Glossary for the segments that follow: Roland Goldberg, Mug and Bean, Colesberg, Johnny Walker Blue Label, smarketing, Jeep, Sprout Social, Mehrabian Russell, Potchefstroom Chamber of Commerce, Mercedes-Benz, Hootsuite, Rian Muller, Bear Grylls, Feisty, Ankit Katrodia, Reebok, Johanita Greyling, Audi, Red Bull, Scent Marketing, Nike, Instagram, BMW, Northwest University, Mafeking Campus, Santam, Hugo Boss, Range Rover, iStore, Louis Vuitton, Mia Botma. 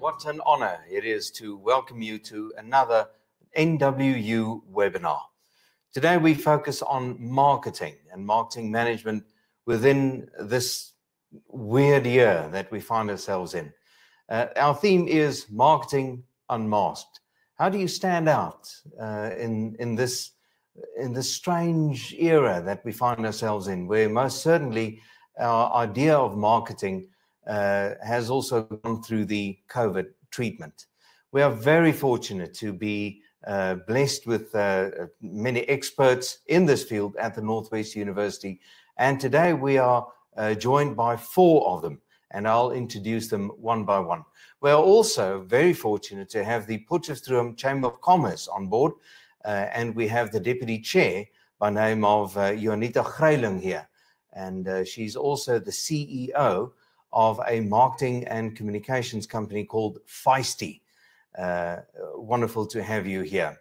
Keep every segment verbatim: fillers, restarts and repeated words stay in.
what an honor it is to welcome you to another N W U webinar. Today we focus on marketing and marketing management within this weird year that we find ourselves in. Uh, our theme is marketing unmasked. How do you stand out uh, in, in, this, in this strange era that we find ourselves in, where most certainly our idea of marketing Uh, has also gone through the COVID treatment. We are very fortunate to be uh, blessed with uh, many experts in this field at the Northwest University. And today we are uh, joined by four of them, and I'll introduce them one by one. We are also very fortunate to have the Potchefstroom Chamber of Commerce on board, uh, and we have the deputy chair by name of uh, Johanita Greyling here. And uh, she's also the C E O of a marketing and communications company called Feisty. Uh, wonderful to have you here.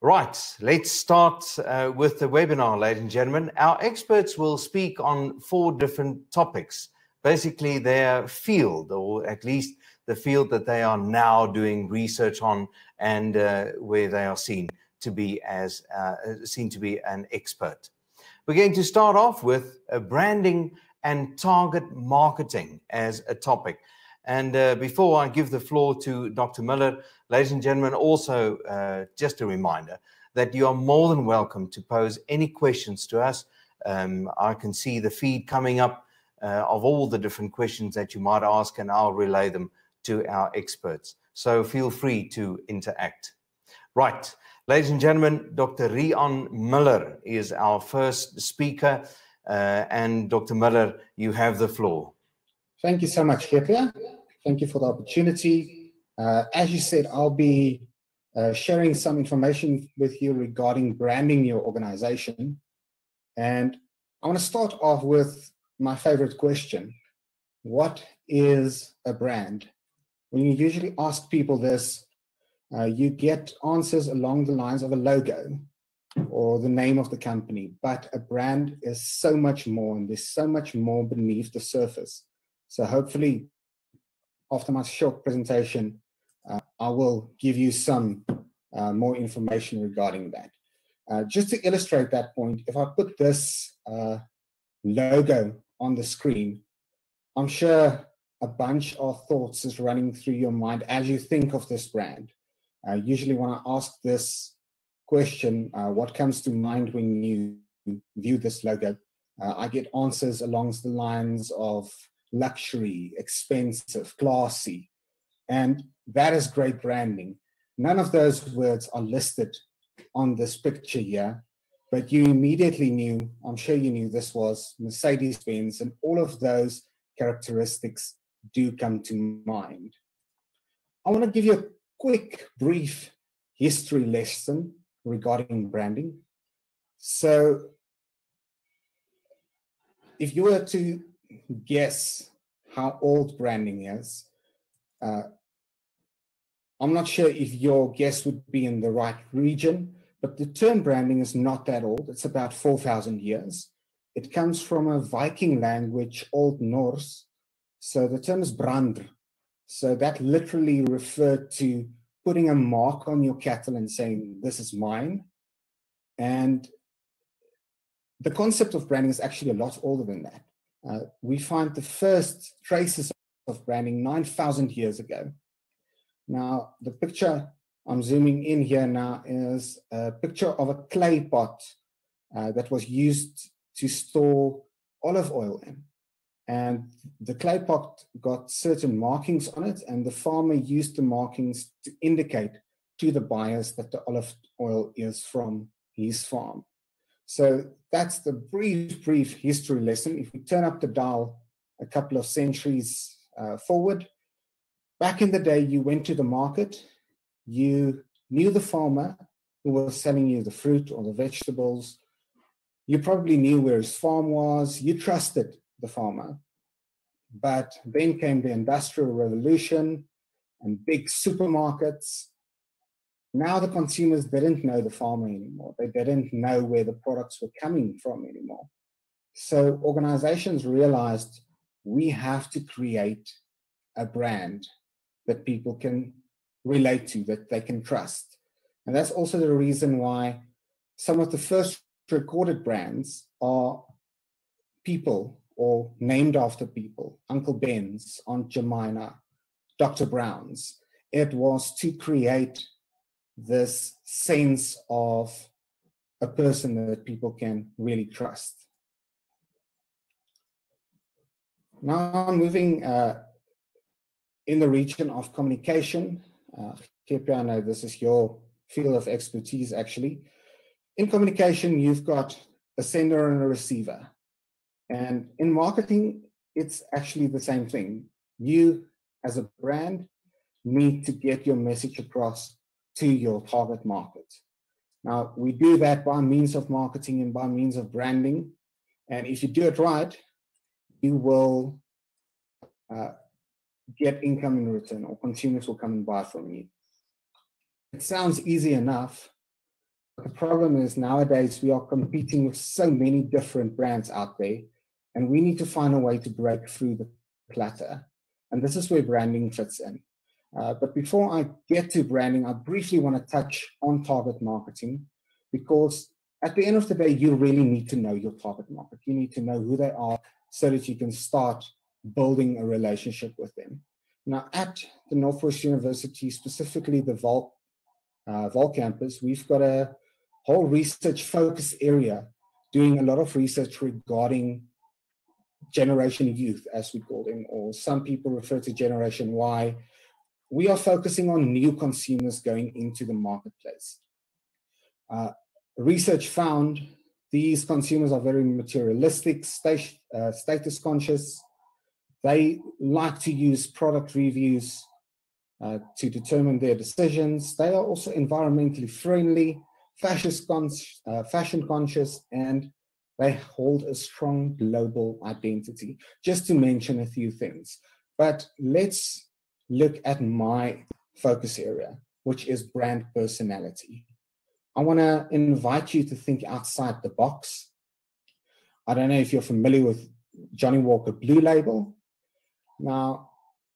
Right, let's start uh, with the webinar, ladies and gentlemen. Our experts will speak on four different topics, basically their field, or at least the field that they are now doing research on and uh, where they are seen to be as uh, seen to be an expert. We're going to start off with a branding and target marketing as a topic. And uh, before I give the floor to Doctor Muller, ladies and gentlemen, also uh, just a reminder that you are more than welcome to pose any questions to us. Um, I can see the feed coming up uh, of all the different questions that you might ask, and I'll relay them to our experts. So feel free to interact. Right, ladies and gentlemen, Doctor Rian Muller is our first speaker. Uh, and Doctor Muller, you have the floor. Thank you so much, Gepe. Thank you for the opportunity. Uh, as you said, I'll be uh, sharing some information with you regarding branding your organization. And I want to start off with my favorite question. What is a brand? When you usually ask people this, uh, you get answers along the lines of a logo or the name of the company, but a brand is so much more, and there's so much more beneath the surface. So hopefully, after my short presentation, uh, I will give you some uh, more information regarding that. Uh, just to illustrate that point, if I put this uh, logo on the screen, I'm sure a bunch of thoughts is running through your mind as you think of this brand. Uh, usually when I ask this question, uh, what comes to mind when you view this logo? Uh, I get answers along the lines of luxury, expensive, classy, and that is great branding. None of those words are listed on this picture here, but you immediately knew, I'm sure you knew, this was Mercedes-Benz, and all of those characteristics do come to mind. I want to give you a quick, brief history lesson regarding branding. So if you were to guess how old branding is, uh, I'm not sure if your guess would be in the right region, but the term branding is not that old. It's about four thousand years. It comes from a Viking language, Old Norse. So the term is brandr. So that literally referred to putting a mark on your cattle and saying, this is mine. And the concept of branding is actually a lot older than that. Uh, we find the first traces of branding nine thousand years ago. Now, the picture I'm zooming in here now is a picture of a clay pot uh, that was used to store olive oil in. And the clay pot got certain markings on it, and the farmer used the markings to indicate to the buyers that the olive oil is from his farm. So that's the brief, brief history lesson. If we turn up the dial a couple of centuries uh, forward, back in the day, you went to the market, you knew the farmer who was selling you the fruit or the vegetables. You probably knew where his farm was. You trusted the farmer. But then came the Industrial Revolution and big supermarkets. Now the consumers didn't know the farmer anymore. They didn't know where the products were coming from anymore. So organizations realized we have to create a brand. that people can relate to, that they can trust. And that's also the reason why some of the first recorded brands are people or named after people, Uncle Ben's, Aunt Jemima, Doctor Brown's. It was to create this sense of a person that people can really trust. Now I'm moving uh, in the region of communication. Uh, Kepiano, this is your field of expertise, actually. In communication, you've got a sender and a receiver. And in marketing, it's actually the same thing. You, as a brand, need to get your message across to your target market. Now, we do that by means of marketing and by means of branding. And if you do it right, you will uh, get income in return, or consumers will come and buy from you. It sounds easy enough, but the problem is nowadays we are competing with so many different brands out there, and we need to find a way to break through the clutter. And this is where branding fits in. Uh, but before I get to branding, I briefly want to touch on target marketing, because at the end of the day, you really need to know your target market. You need to know who they are so that you can start building a relationship with them. Now, at the Northwest University, specifically the Vol, uh, Vol campus, we've got a whole research focus area doing a lot of research regarding Generation Youth, as we call them, or some people refer to Generation Y. We are focusing on new consumers going into the marketplace. Uh, research found these consumers are very materialistic, stat- uh, status conscious. They like to use product reviews uh, to determine their decisions. They are also environmentally friendly, fashion conscious, and they hold a strong global identity, just to mention a few things. But let's look at my focus area, which is brand personality. I want to invite you to think outside the box. I don't know if you're familiar with Johnny Walker Blue Label. Now,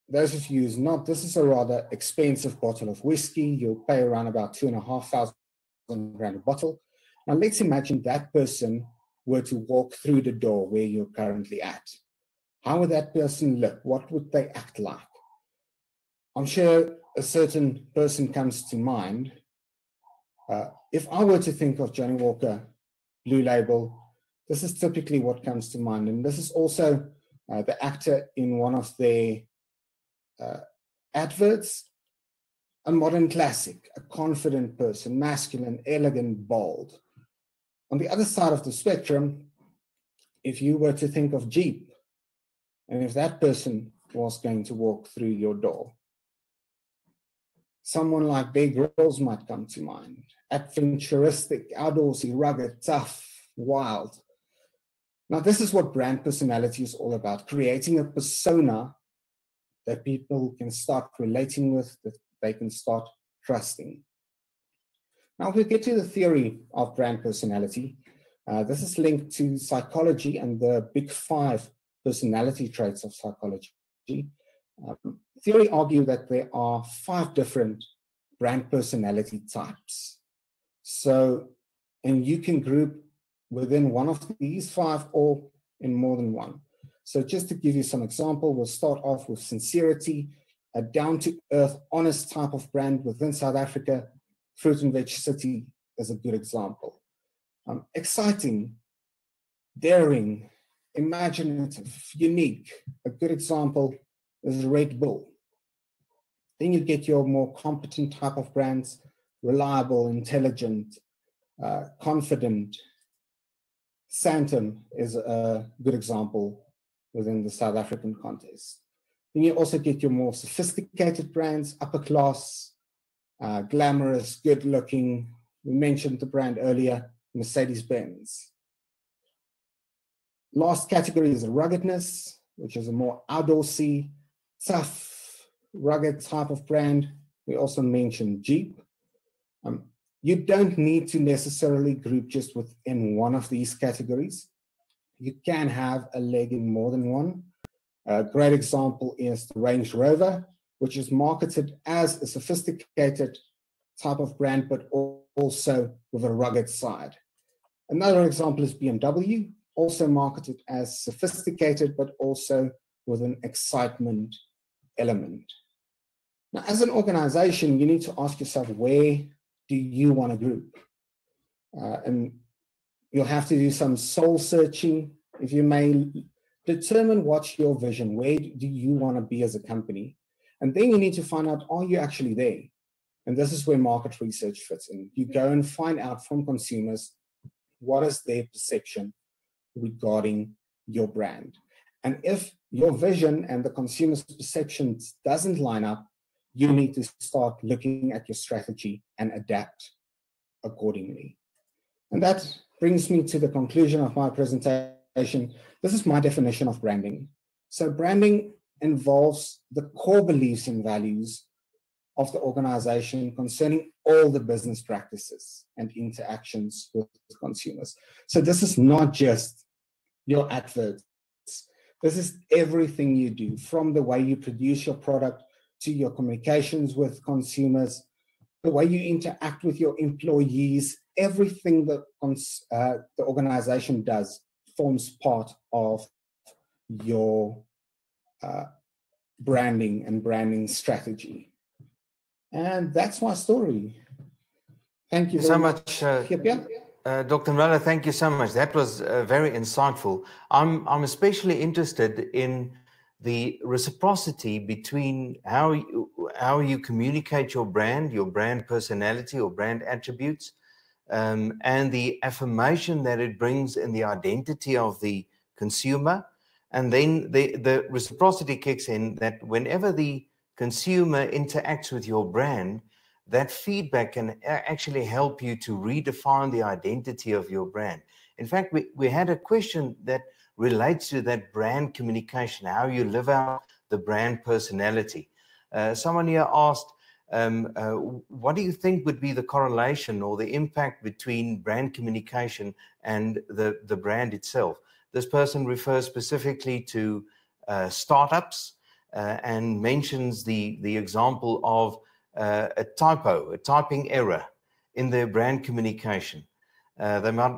those of you who's not, this is a rather expensive bottle of whiskey. You'll pay around about two and a half thousand rand a bottle. Now, let's imagine that person were to walk through the door where you're currently at. How would that person look? What would they act like? I'm sure a certain person comes to mind. Uh, if I were to think of Johnny Walker Blue Label, this is typically what comes to mind. And this is also uh, the actor in one of their uh, adverts, a modern classic, a confident person, masculine, elegant, bold. On the other side of the spectrum, if you were to think of Jeep, and if that person was going to walk through your door, someone like Bear Grylls might come to mind. Adventuristic, outdoorsy, rugged, tough, wild. Now, this is what brand personality is all about, creating a persona that people can start relating with, that they can start trusting. Now, if we get to the theory of brand personality, uh, this is linked to psychology and the big five personality traits of psychology. Um, theory argue that there are five different brand personality types. So, and you can group within one of these five or in more than one. So just to give you some example, we'll start off with sincerity, a down-to-earth, honest type of brand within South Africa. Fruit and Veg City is a good example. Um, exciting, daring, imaginative, unique, a good example is Red Bull. Then you get your more competent type of brands, reliable, intelligent, uh, confident. Santam is a good example within the South African context. Then you also get your more sophisticated brands, upper class, uh, glamorous, good looking. We mentioned the brand earlier, Mercedes-Benz. Last category is ruggedness, which is a more outdoorsy, tough, rugged type of brand. We also mentioned Jeep. Um, you don't need to necessarily group just within one of these categories. You can have a leg in more than one. A great example is the Range Rover, which is marketed as a sophisticated type of brand, but also with a rugged side. Another example is B M W, also marketed as sophisticated, but also with an excitement element. Now, as an organization, you need to ask yourself, where do you want to group? Uh, and you'll have to do some soul searching, if you may, determine what's your vision, where do you want to be as a company? And then you need to find out, are you actually there? And this is where market research fits in. You go and find out from consumers, what is their perception regarding your brand? And if your vision and the consumer's perceptions doesn't line up, you need to start looking at your strategy and adapt accordingly. And that brings me to the conclusion of my presentation. This is my definition of branding. So branding involves the core beliefs and values of the organization concerning all the business practices and interactions with consumers. So this is not just your adverts. This is everything you do, from the way you produce your product to your communications with consumers, the way you interact with your employees. Everything that uh, the organization does forms part of your uh, branding and branding strategy. And that's my story. Thank you so much, uh, yep, yep. Uh, Doctor Muller. Thank you so much. That was uh, very insightful. I'm, I'm especially interested in the reciprocity between how you, how you communicate your brand, your brand personality or brand attributes, um, and the affirmation that it brings in the identity of the consumer. And then the, the reciprocity kicks in that whenever the consumer interacts with your brand, that feedback can actually help you to redefine the identity of your brand. In fact, we, we had a question that relates to that brand communication, how you live out the brand personality. Uh, someone here asked, um, uh, what do you think would be the correlation or the impact between brand communication and the, the brand itself? This person refers specifically to uh, startups uh, and mentions the, the example of Uh, a typo, a typing error in their brand communication. Uh, they might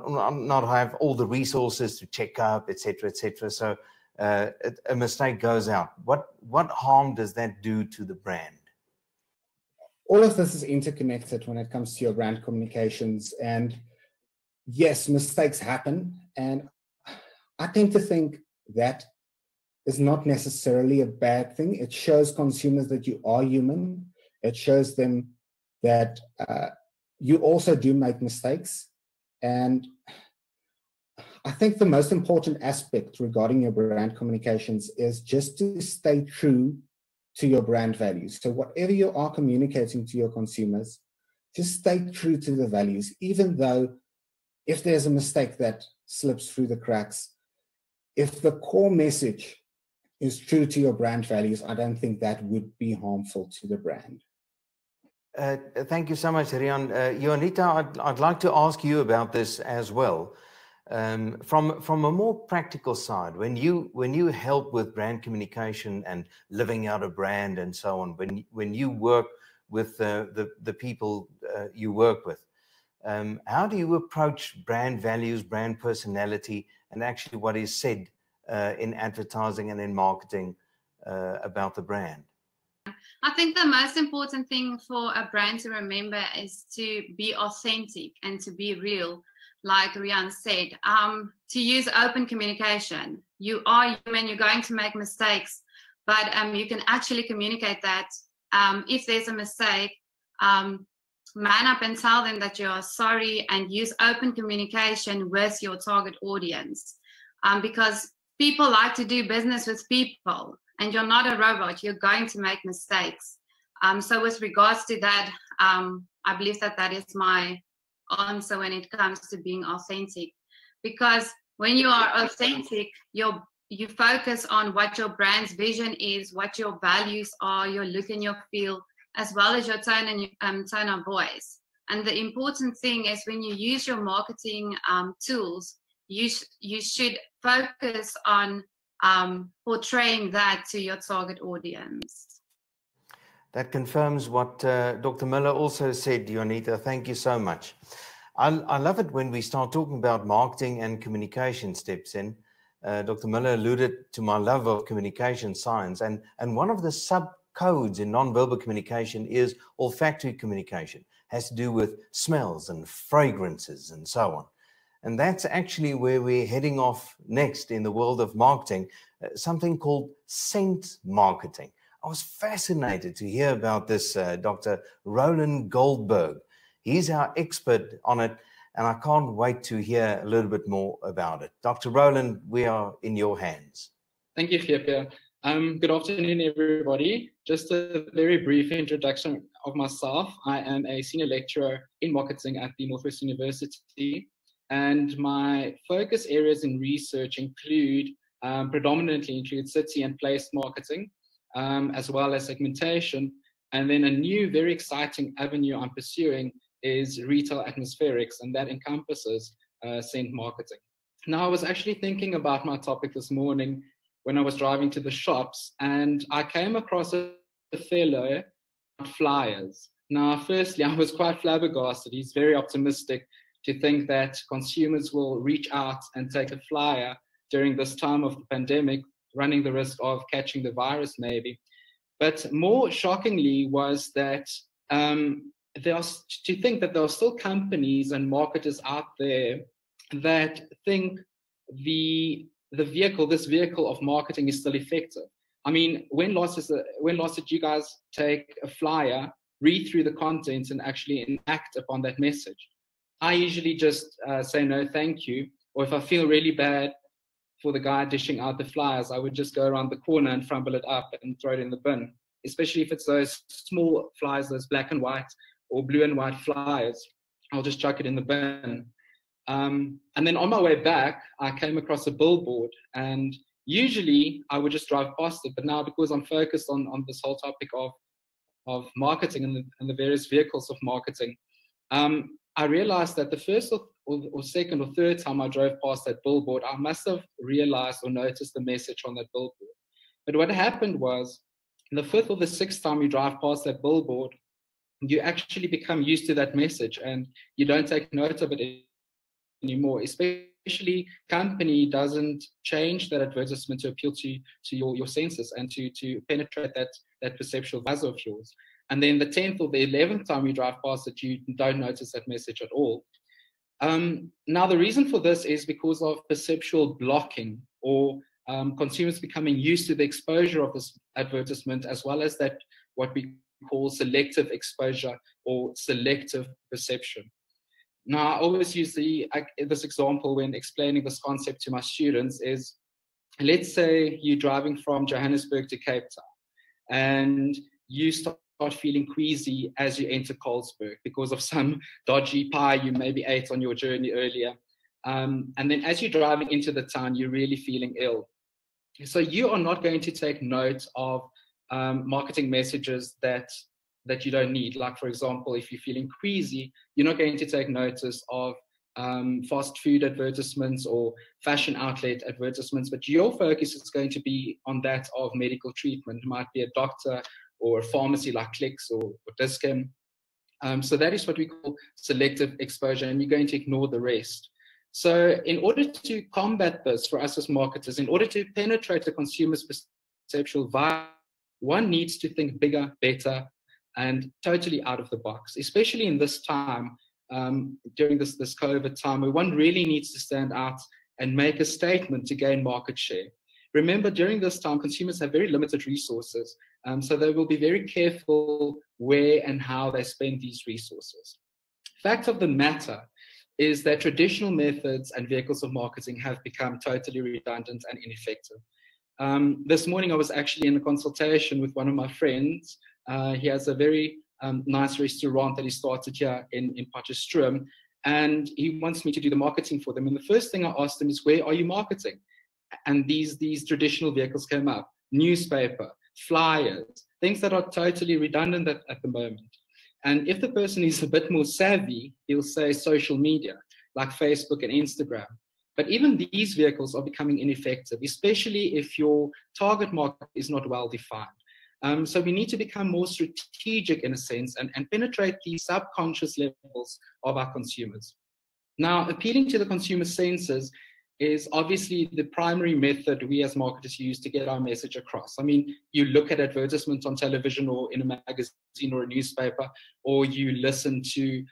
not have all the resources to check up, et cetera, et cetera. So uh, a mistake goes out. What, what harm does that do to the brand? All of this is interconnected when it comes to your brand communications. And yes, mistakes happen. And I tend to think that is not necessarily a bad thing. It shows consumers that you are human. It shows them that uh, you also do make mistakes. And I think the most important aspect regarding your brand communications is just to stay true to your brand values. So whatever you are communicating to your consumers, just stay true to the values, even though if there's a mistake that slips through the cracks, if the core message is true to your brand values, I don't think that would be harmful to the brand. Uh, thank you so much, Rian. Uh, Johanita, I'd, I'd like to ask you about this as well. Um, from, from a more practical side, when you, when you help with brand communication and living out a brand and so on, when, when you work with uh, the, the people uh, you work with, um, how do you approach brand values, brand personality, and actually what is said Uh, in advertising and in marketing uh, about the brand? I think the most important thing for a brand to remember is to be authentic and to be real. Like Rian said, um, to use open communication. You are human, you're going to make mistakes, but um, you can actually communicate that. Um, if there's a mistake, um, man up and tell them that you are sorry, and use open communication with your target audience, um, because people like to do business with people, and you're not a robot. You're going to make mistakes. Um, so with regards to that, um, I believe that that is my answer when it comes to being authentic. Because when you are authentic, you're, you focus on what your brand's vision is, what your values are, your look and your feel, as well as your tone and um, tone of voice. And the important thing is when you use your marketing um, tools, you, sh you should focus on um, portraying that to your target audience. That confirms what uh, Doctor Muller also said, Johanita. Thank you so much. I, I love it when we start talking about marketing and communication steps in. Uh, Doctor Muller alluded to my love of communication science, and, and one of the subcodes in nonverbal communication is olfactory communication. It has to do with smells and fragrances and so on. And that's actually where we're heading off next in the world of marketing, uh, something called scent marketing. I was fascinated to hear about this, uh, Doctor Roland Goldberg. He's our expert on it, and I can't wait to hear a little bit more about it. Doctor Roland, we are in your hands. Thank you, Gepe. Um, good afternoon, everybody. Just a very brief introduction of myself. I am a senior lecturer in marketing at the Northwest University, and my focus areas in research include, um, predominantly include city and place marketing, um, as well as segmentation. And then a new, very exciting avenue I'm pursuing is retail atmospherics, and that encompasses uh, scent marketing. Now, I was actually thinking about my topic this morning when I was driving to the shops, and I came across a fellow flyers. Now, firstly, I was quite flabbergasted. He's very optimistic to think that consumers will reach out and take a flyer during this time of the pandemic, running the risk of catching the virus maybe. But more shockingly was that um, there are, to think that there are still companies and marketers out there that think the, the vehicle, this vehicle of marketing is still effective. I mean, when last, is a, when last did you guys take a flyer, read through the content and actually enact upon that message? I usually just uh, say no, thank you. Or if I feel really bad for the guy dishing out the flyers, I would just go around the corner and crumble it up and throw it in the bin, especially if it's those small flyers, those black and white or blue and white flyers. I'll just chuck it in the bin. Um, and then on my way back, I came across a billboard, and usually I would just drive past it. But now, because I'm focused on, on this whole topic of, of marketing and the, and the various vehicles of marketing, um, I realized that the first or, or second or third time I drove past that billboard, I must have realized or noticed the message on that billboard. But what happened was, the fifth or the sixth time you drive past that billboard, you actually become used to that message and you don't take note of it anymore. Especially, company doesn't change that advertisement to appeal to, to your, your senses and to, to penetrate that, that perceptual buzzer of yours. And then the tenth or the eleventh time you drive past it, you don't notice that message at all. Um, now, the reason for this is because of perceptual blocking, or um, consumers becoming used to the exposure of this advertisement, as well as that what we call selective exposure or selective perception. Now, I always use the, I, this example when explaining this concept to my students is, let's say you're driving from Johannesburg to Cape Town, and you start start feeling queasy as you enter Colesberg because of some dodgy pie you maybe ate on your journey earlier. Um, and then as you're driving into the town, you're really feeling ill. So you are not going to take note of um, marketing messages that, that you don't need. Like, for example, if you're feeling queasy, you're not going to take notice of um, fast food advertisements or fashion outlet advertisements, but your focus is going to be on that of medical treatment. It might be a doctor or a pharmacy like Clicks or, or Dis-Chem. Um, so that is what we call selective exposure, and you're going to ignore the rest. So in order to combat this for us as marketers, in order to penetrate the consumer's perceptual vibe, one needs to think bigger, better, and totally out of the box, especially in this time, um, during this, this COVID time, where one really needs to stand out and make a statement to gain market share. Remember, during this time, consumers have very limited resources, um, so they will be very careful where and how they spend these resources. Fact of the matter is that traditional methods and vehicles of marketing have become totally redundant and ineffective. Um, this morning, I was actually in a consultation with one of my friends. Uh, he has a very um, nice restaurant that he started here in, in Potchefstroom, and he wants me to do the marketing for them. And the first thing I asked him is, where are you marketing? And these, these traditional vehicles came up: newspaper, flyers, things that are totally redundant at, at the moment. And if the person is a bit more savvy, he'll say social media, like Facebook and Instagram. But even these vehicles are becoming ineffective, especially if your target market is not well defined. Um, so we need to become more strategic in a sense and, and penetrate the subconscious levels of our consumers. Now, appealing to the consumer senses is obviously the primary method we as marketers use to get our message across. I mean, you look at advertisements on television or in a magazine or a newspaper, or you listen to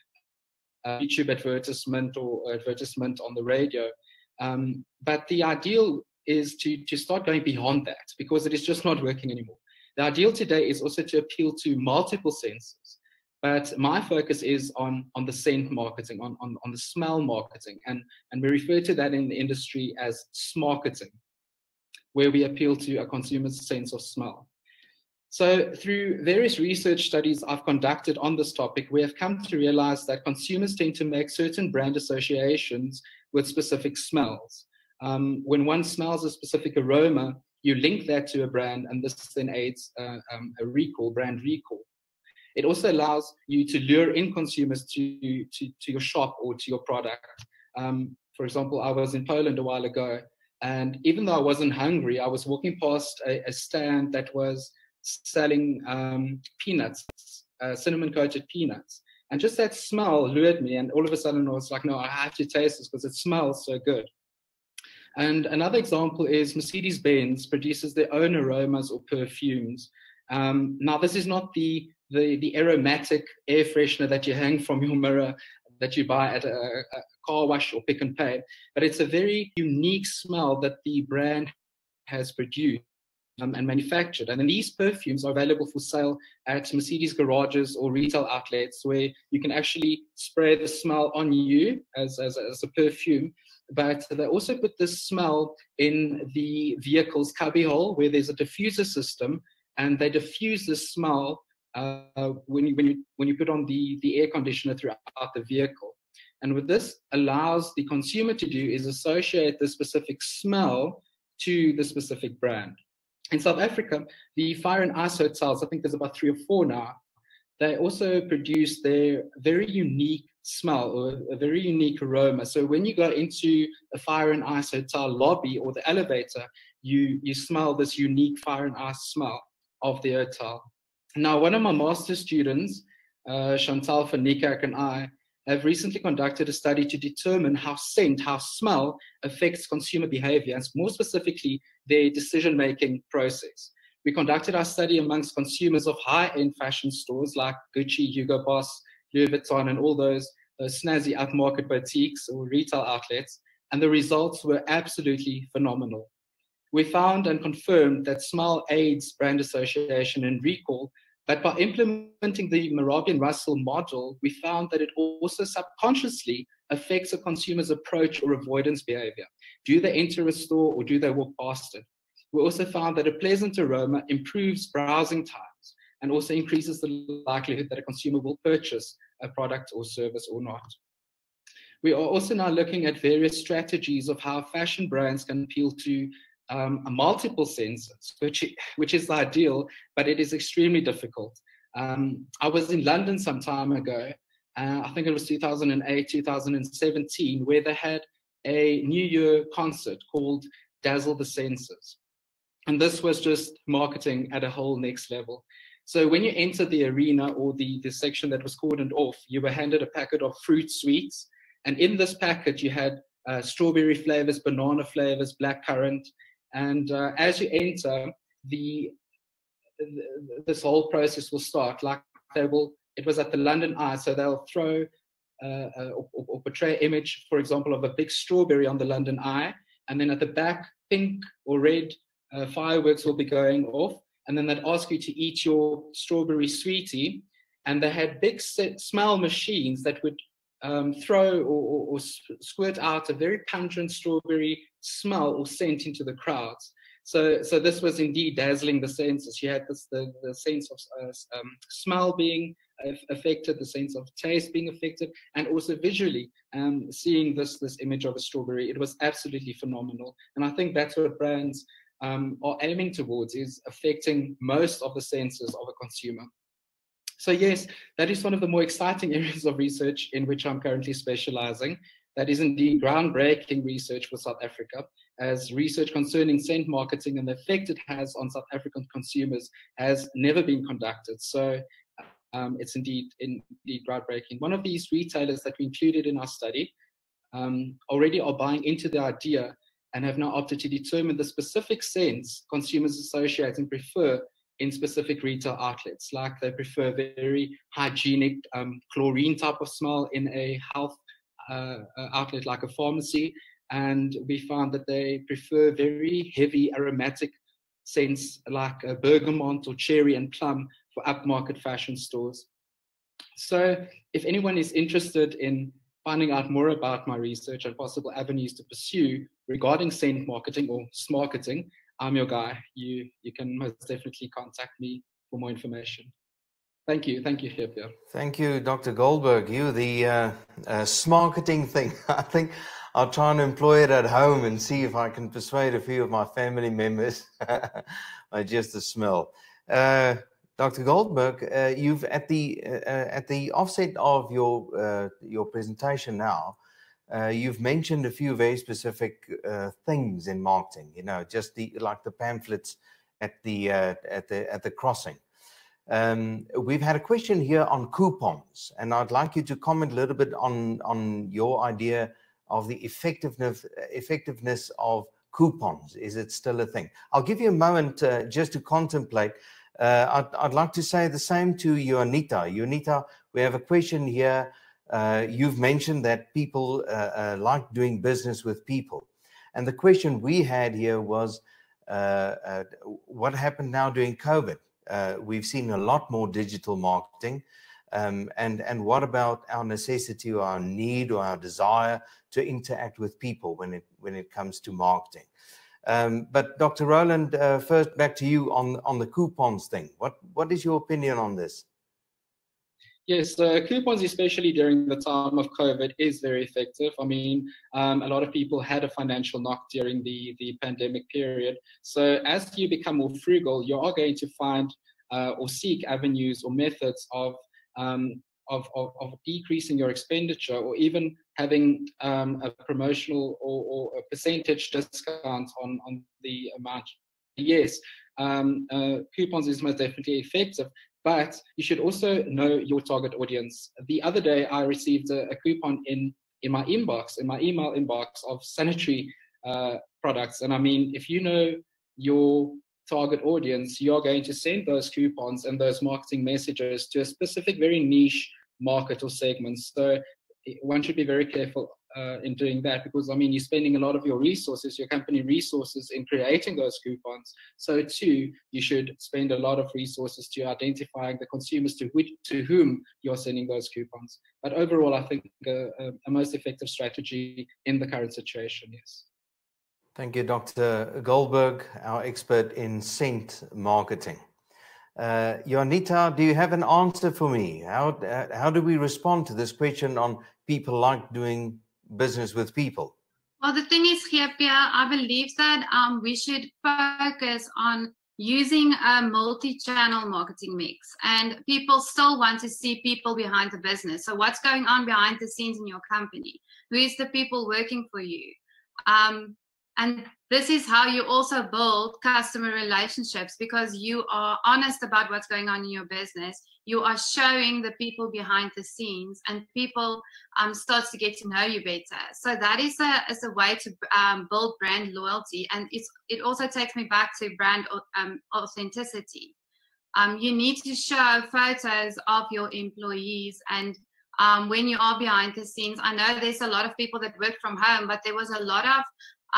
a YouTube advertisement or advertisement on the radio. Um, but the ideal is to, to start going beyond that, because it is just not working anymore. The ideal today is also to appeal to multiple senses. But my focus is on, on the scent marketing, on, on, on the smell marketing. And, and we refer to that in the industry as smarketing, where we appeal to a consumer's sense of smell. So through various research studies I've conducted on this topic, we have come to realize that consumers tend to make certain brand associations with specific smells. Um, when one smells a specific aroma, you link that to a brand, and this then aids uh, um, a recall, brand recall. It also allows you to lure in consumers to, to, to your shop or to your product. Um, for example, I was in Poland a while ago, and even though I wasn't hungry, I was walking past a, a stand that was selling um, peanuts, uh, cinnamon-coated peanuts. And just that smell lured me, and all of a sudden I was like, no, I have to taste this because it smells so good. And another example is Mercedes-Benz produces their own aromas or perfumes. Um, now, this is not the The, the aromatic air freshener that you hang from your mirror that you buy at a, a car wash or Pick and Pay, but it's a very unique smell that the brand has produced um, and manufactured. And then these perfumes are available for sale at Mercedes garages or retail outlets, where you can actually spray the smell on you as, as, as a perfume. But they also put this smell in the vehicle's cubbyhole, where there's a diffuser system, and they diffuse the smell Uh, when you when you when you put on the the air conditioner throughout the vehicle. And what this allows the consumer to do is associate the specific smell to the specific brand. In South Africa, the Fire and Ice hotels, I think there's about three or four now, they also produce their very unique smell or a very unique aroma. So when you go into a Fire and Ice hotel lobby or the elevator, you you smell this unique Fire and Ice smell of the hotel. Now, one of my master's students, uh, Chantal Van Niekerk, and I have recently conducted a study to determine how scent, how smell affects consumer behavior, and more specifically, their decision-making process. We conducted our study amongst consumers of high-end fashion stores like Gucci, Hugo Boss, Louis Vuitton, and all those, those snazzy upmarket boutiques or retail outlets, and the results were absolutely phenomenal. We found and confirmed that smell aids brand association and recall, but by implementing the Mehrabian Russell model, we found that it also subconsciously affects a consumer's approach or avoidance behavior. Do they enter a store or do they walk past it? We also found that a pleasant aroma improves browsing times and also increases the likelihood that a consumer will purchase a product or service or not. We are also now looking at various strategies of how fashion brands can appeal to Um, multiple senses, which, which is ideal, but it is extremely difficult. Um, I was in London some time ago, uh, I think it was two thousand eight, two thousand seventeen, where they had a New Year concert called Dazzle the Senses. And this was just marketing at a whole next level. So when you entered the arena or the, the section that was cordoned off, you were handed a packet of fruit sweets. And in this packet, you had uh, strawberry flavors, banana flavors, blackcurrant. And uh, as you enter, the, the this whole process will start. Like they will, it was at the London Eye, so they'll throw uh, uh, or, or portray image, for example, of a big strawberry on the London Eye, and then at the back, pink or red uh, fireworks will be going off, and then they'd ask you to eat your strawberry sweetie, and they had big smell machines that would um, throw or, or, or squirt out a very pungent strawberry smell or scent into the crowds. So, so this was indeed dazzling the senses. You had this, the, the sense of uh, um, smell being affected, the sense of taste being affected, and also visually um, seeing this, this image of a strawberry. It was absolutely phenomenal. And I think that's what brands um, are aiming towards, is affecting most of the senses of a consumer. So yes, that is one of the more exciting areas of research in which I'm currently specializing. that is indeed groundbreaking research for South Africa, as research concerning scent marketing and the effect it has on South African consumers has never been conducted. So um, it's indeed, indeed groundbreaking. One of these retailers that we included in our study um, already are buying into the idea and have now opted to determine the specific scents consumers associate and prefer in specific retail outlets. Like they prefer very hygienic um, chlorine type of smell in a health uh, outlet like a pharmacy. And we found that they prefer very heavy aromatic scents like uh, bergamot or cherry and plum for upmarket fashion stores. So if anyone is interested in finding out more about my research and possible avenues to pursue regarding scent marketing or smarketing, I'm your guy. You, you can most definitely contact me for more information. Thank you. Thank you, Pierre. Thank you, Doctor Goldberg. You, the uh, uh, smarketing thing, I think I'll try and employ it at home and see if I can persuade a few of my family members by just the smell. Uh, Doctor Goldberg, uh, you've at the uh, at the offset of your uh, your presentation now, uh, you've mentioned a few very specific uh, things in marketing. You know, just the like the pamphlets at the uh, at the at the crossing. Um, we've had a question here on coupons, and I'd like you to comment a little bit on on your idea of the effectiveness effectiveness of coupons. Is it still a thing? I'll give you a moment uh, just to contemplate. Uh, I'd, I'd like to say the same to Johanita. Johanita, we have a question here. Uh, you've mentioned that people uh, uh, like doing business with people. And the question we had here was, uh, uh, what happened now during COVID? Uh, we've seen a lot more digital marketing. Um, and, and what about our necessity or our need or our desire to interact with people when it, when it comes to marketing? Um, but Doctor Roland, uh, first back to you on, on the coupons thing. What, what is your opinion on this? Yes, uh, coupons, especially during the time of COVID, is very effective. I mean, um, a lot of people had a financial knock during the, the pandemic period. So as you become more frugal, you are going to find uh, or seek avenues or methods of Um, of, of, of decreasing your expenditure, or even having um, a promotional or, or a percentage discount on, on the amount. Yes, um, uh, coupons is most definitely effective, but you should also know your target audience. The other day, I received a, a coupon in, in my inbox, in my email inbox of sanitary uh, products. And I mean, if you know your target audience, you're going to send those coupons and those marketing messages to a specific, very niche market or segment. So one should be very careful uh, in doing that, because I mean, you're spending a lot of your resources, your company resources, in creating those coupons. So too, you should spend a lot of resources to identifying the consumers to which, to whom you're sending those coupons. But overall, I think a, a most effective strategy in the current situation, yes. Thank you, Doctor Goldberg, our expert in scent marketing. Uh, Johanita, do you have an answer for me? How, uh, how do we respond to this question on people like doing business with people? Well, the thing is here, Pierre, I believe that um, we should focus on using a multi-channel marketing mix, and people still want to see people behind the business. So what's going on behind the scenes in your company? Who is the people working for you? Um, And this is how you also build customer relationships, because you are honest about what's going on in your business. You are showing the people behind the scenes, and people um, start to get to know you better. So that is a, is a way to um, build brand loyalty. And it's, it also takes me back to brand um, authenticity. Um, you need to show photos of your employees, and um, when you are behind the scenes, I know there's a lot of people that work from home, but there was a lot of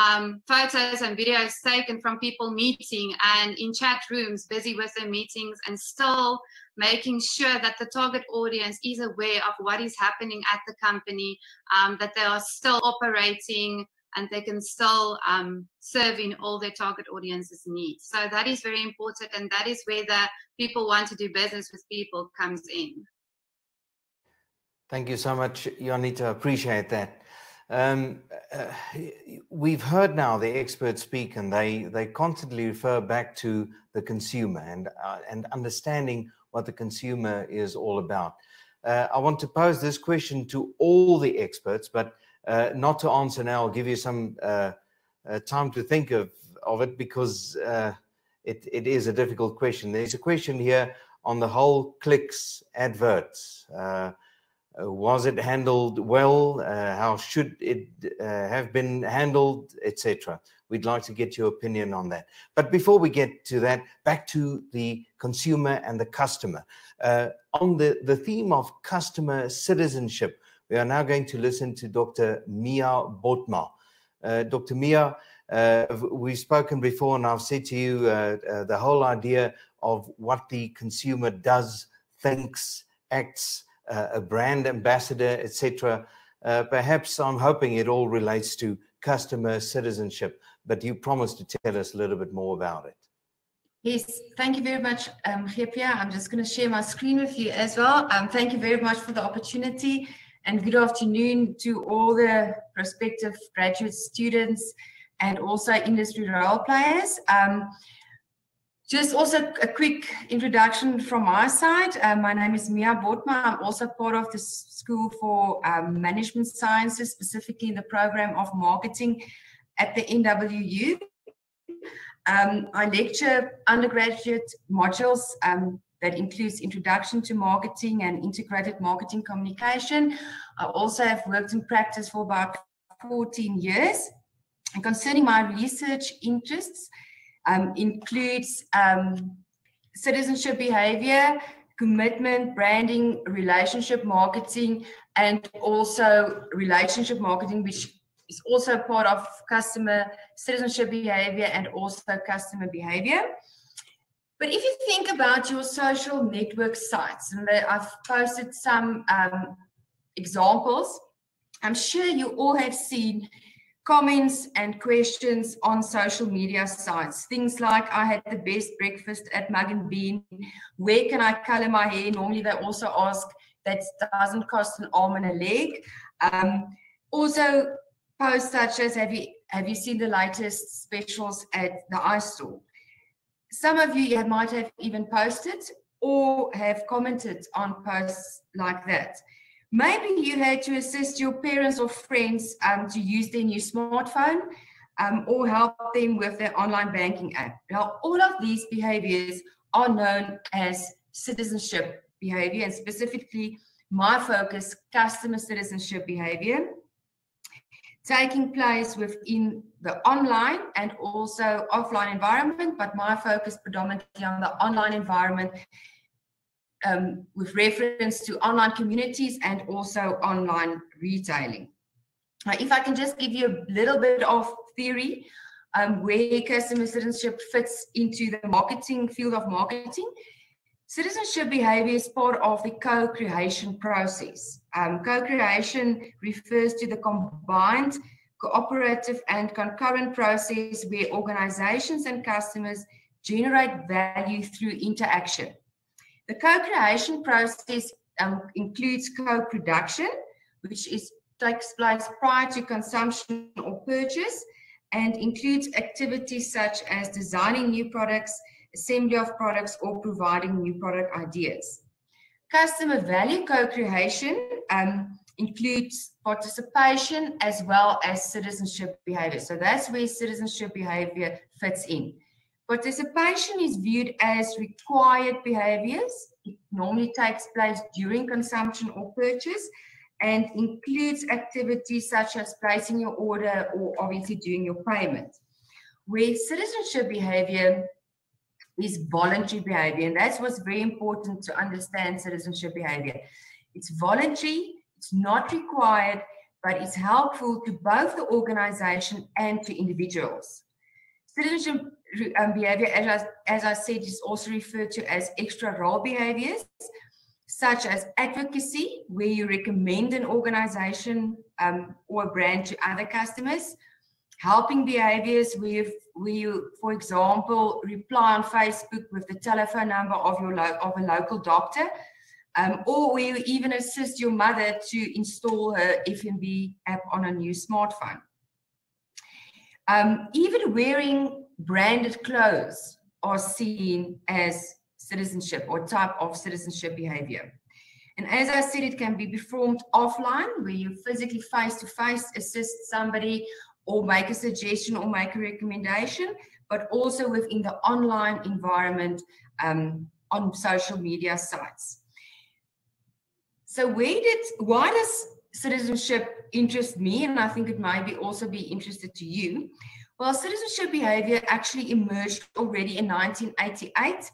Um, photos and videos taken from people meeting and in chat rooms, busy with their meetings, and still making sure that the target audience is aware of what is happening at the company, um, that they are still operating and they can still um, serve in all their target audience's needs. So that is very important, and that is where the people want to do business with people comes in. Thank you so much, Johanita. Appreciate that. Um, uh, we've heard now the experts speak, and they, they constantly refer back to the consumer and, uh, and understanding what the consumer is all about. Uh, I want to pose this question to all the experts, but uh, not to answer now. I'll give you some uh, uh, time to think of, of it, because uh, it, it is a difficult question. There's a question here on the whole Clicks adverts. Uh, was it handled well? Uh, how should it uh, have been handled, et cetera? We'd like to get your opinion on that. But before we get to that, back to the consumer and the customer. Uh, on the, the theme of customer citizenship, we are now going to listen to Doctor Mia Botma. Uh, Doctor Mia, uh, we've spoken before, and I've said to you uh, uh, the whole idea of what the consumer does, thinks, acts, uh, a brand ambassador, et cetera. Uh, perhaps I'm hoping it all relates to customer citizenship, but you promised to tell us a little bit more about it. Yes, thank you very much, um, Gepia. I'm just going to share my screen with you as well. Um, thank you very much for the opportunity, and good afternoon to all the prospective graduate students and also industry role players. Um, just also a quick introduction from my side. Uh, my name is Mia Botma. I'm also part of the School for um, Management Sciences, specifically in the program of marketing at the N W U. Um, I lecture undergraduate modules um, that includes introduction to marketing and integrated marketing communication. I also have worked in practice for about fourteen years. And concerning my research interests, um, includes um, citizenship behavior, commitment, branding, relationship marketing, and also relationship marketing, which is also part of customer citizenship behavior and also customer behavior. But if you think about your social network sites, and I've posted some um, examples, I'm sure you all have seen comments and questions on social media sites. Things like, I had the best breakfast at Mug and Bean. Where can I color my hair? Normally they also ask, that doesn't cost an arm and a leg. Um, also, posts such as, have you have you seen the latest specials at the iStore? Some of you, you might have even posted or have commented on posts like that. Maybe you had to assist your parents or friends um, to use their new smartphone um, or help them with their online banking app. Now, all of these behaviors are known as citizenship behavior, and specifically my focus, customer citizenship behavior, taking place within the online and also offline environment, but my focus predominantly on the online environment um, with reference to online communities and also online retailing. Now, if I can just give you a little bit of theory um, where customer citizenship fits into the marketing field of marketing. Citizenship behavior is part of the co-creation process. Um, co-creation refers to the combined, cooperative, and concurrent process where organizations and customers generate value through interaction. The co-creation process um, includes co-production, which is, takes place prior to consumption or purchase, and includes activities such as designing new products, assembly of products, or providing new product ideas. Customer value co-creation um, includes participation as well as citizenship behavior. So that's where citizenship behavior fits in. Participation is viewed as required behaviors. It normally takes place during consumption or purchase and includes activities such as placing your order or obviously doing your payment. Where citizenship behavior is voluntary behavior, and that's what's very important to understand citizenship behavior. It's voluntary, it's not required, but it's helpful to both the organization and to individuals. Citizenship behavior, as I, as I said, is also referred to as extra role behaviors, such as advocacy, where you recommend an organization um, or a brand to other customers. Helping behaviors, where you, for example, reply on Facebook with the telephone number of your of a local doctor, um, or where you even assist your mother to install her F N B app on a new smartphone. Um, even wearing branded clothes are seen as citizenship or type of citizenship behavior. And as I said, it can be performed offline, where you physically face-to-face assist somebody or make a suggestion or make a recommendation, but also within the online environment um, on social media sites. So where did, why does citizenship interest me? And I think it might be also be interested to you. Well, citizenship behavior actually emerged already in nineteen eighty-eight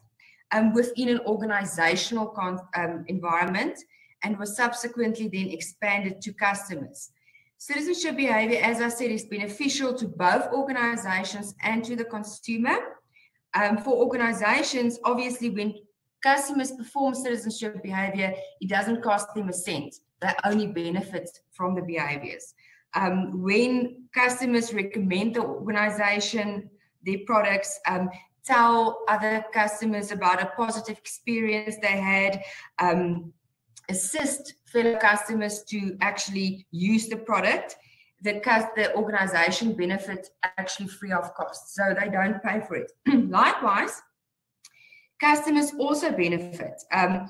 um, within an organizational con um, environment, and was subsequently then expanded to customers. Citizenship behavior, as I said, is beneficial to both organizations and to the consumer. Um, for organizations, obviously, when customers perform citizenship behavior, it doesn't cost them a cent. They only benefit from the behaviors. Um, when customers recommend the organization, their products, um, tell other customers about a positive experience they had, um, assist fellow customers to actually use the product, the, the organization benefits actually free of cost, so they don't pay for it. Likewise, customers also benefit. Um,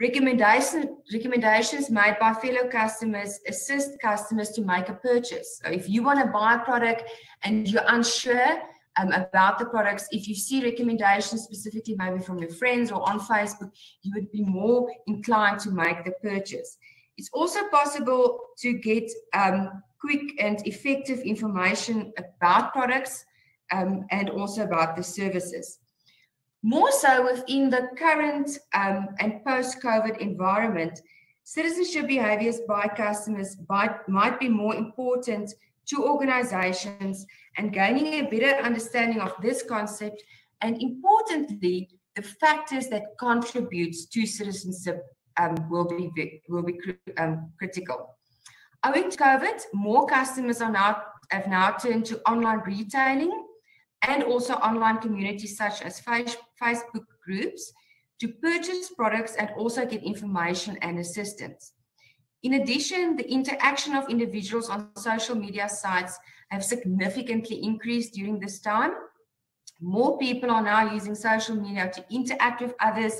recommendation, recommendations made by fellow customers assist customers to make a purchase. So if you want to buy a product and you're unsure Um, about the products, if you see recommendations specifically maybe from your friends or on Facebook, you would be more inclined to make the purchase. It's also possible to get um, quick and effective information about products um, and also about the services. More so within the current um, and post-COVID environment, citizenship behaviors by customers might, might be more important to organizations, and gaining a better understanding of this concept, and importantly, the factors that contribute to citizenship um, will be, will be um, critical. Owing to COVID, more customers are now, have now turned to online retailing and also online communities such as Facebook groups to purchase products and also get information and assistance. In addition, the interaction of individuals on social media sites have significantly increased during this time. More people are now using social media to interact with others,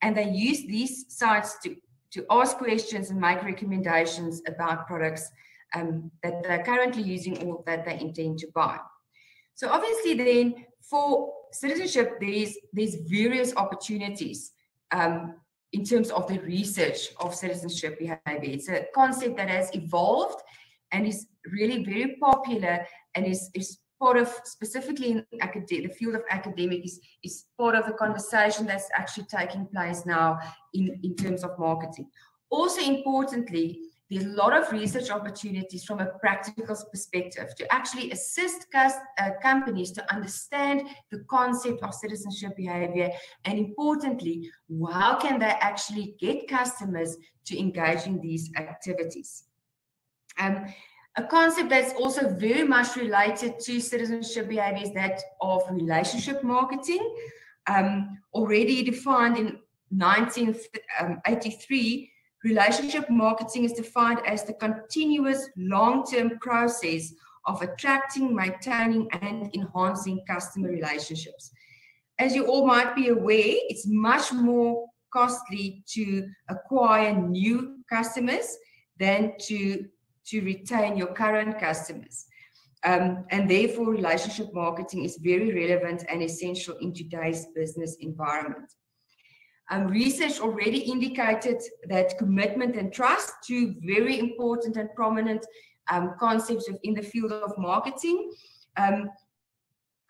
and they use these sites to, to ask questions and make recommendations about products um, that they're currently using or that they intend to buy. So obviously then, for citizenship, there is, there's various opportunities um, in terms of the research of citizenship behavior. It's a concept that has evolved and is really very popular, and is, is part of, specifically in the field of academic, is, is part of the conversation that's actually taking place now in, in terms of marketing. Also importantly, there's a lot of research opportunities from a practical perspective to actually assist cast, uh, companies to understand the concept of citizenship behavior, and importantly, how can they actually get customers to engage in these activities. Um, a concept that's also very much related to citizenship behavior is that of relationship marketing, um, already defined in nineteen eighty-three. Relationship marketing is defined as the continuous long-term process of attracting, maintaining, and enhancing customer relationships. As you all might be aware, it's much more costly to acquire new customers than to, to retain your current customers. Um, and therefore, relationship marketing is very relevant and essential in today's business environment. Um, research already indicated that commitment and trust, two very important and prominent um, concepts within the field of marketing. Um,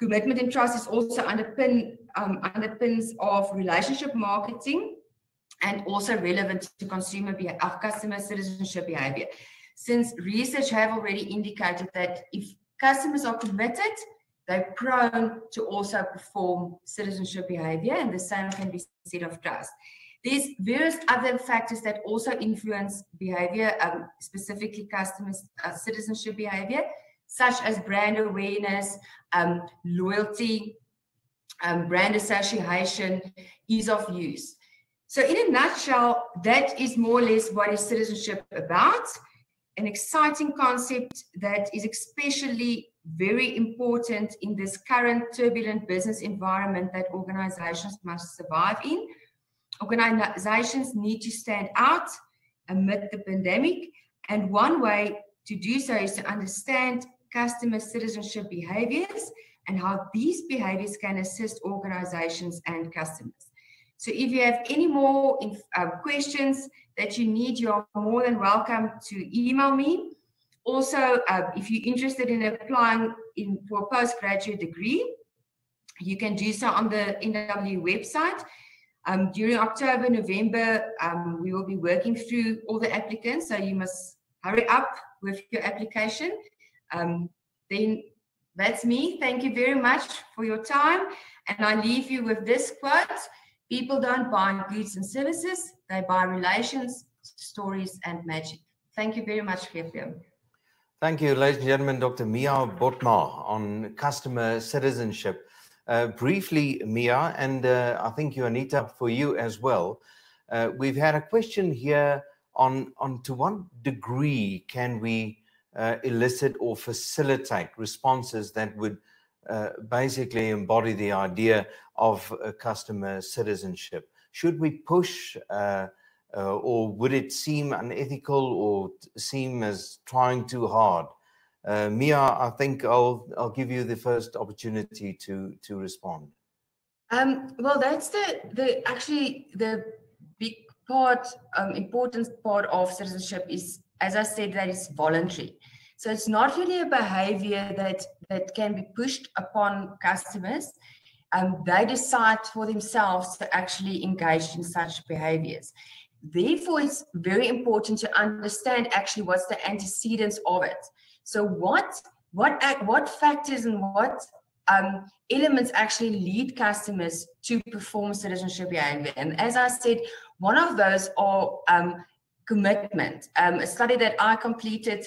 commitment and trust is also underpin, um, underpins of relationship marketing, and also relevant to consumer behavior, of customer citizenship behavior. Since research have already indicated that if customers are committed, they're prone to also perform citizenship behavior, and the same can be said of trust. There's various other factors that also influence behavior, um, specifically customers' uh, citizenship behavior, such as brand awareness, um, loyalty, um, brand association, ease of use. So in a nutshell, that is more or less what is citizenship about, an exciting concept that is especially very important in this current turbulent business environment that organizations must survive in. organizations need to stand out amid the pandemic. And one way to do so is to understand customer citizenship behaviors and how these behaviors can assist organizations and customers. So if you have any more inf uh, questions that you need, you're more than welcome to email me. Also, uh, if you're interested in applying in, for a postgraduate degree, you can do so on the N W website. Um, during October, November, um, we will be working through all the applicants, so you must hurry up with your application. Um, then that's me. Thank you very much for your time. And I leave you with this quote: people don't buy goods and services, they buy relations, stories, and magic. Thank you very much, G P M. Thank you, ladies and gentlemen, Doctor Mia Botma on customer citizenship. Uh, briefly, Mia, and uh, I think Johanita, for you as well, uh, we've had a question here on, on to what degree can we uh, elicit or facilitate responses that would uh, basically embody the idea of uh, customer citizenship. Should we push uh, uh, or would it seem unethical or seem as trying too hard? Uh, Mia, I think I'll I'll give you the first opportunity to to respond. Um, well, that's the the actually the big part, um, important part of citizenship is, as I said, that it's voluntary. So it's not really a behavior that that can be pushed upon customers. Um, they decide for themselves to actually engage in such behaviors. Therefore, it's very important to understand actually what's the antecedents of it. So what what what factors and what um, elements actually lead customers to perform citizenship behavior? And as I said, one of those are um, commitment. Um, a study that I completed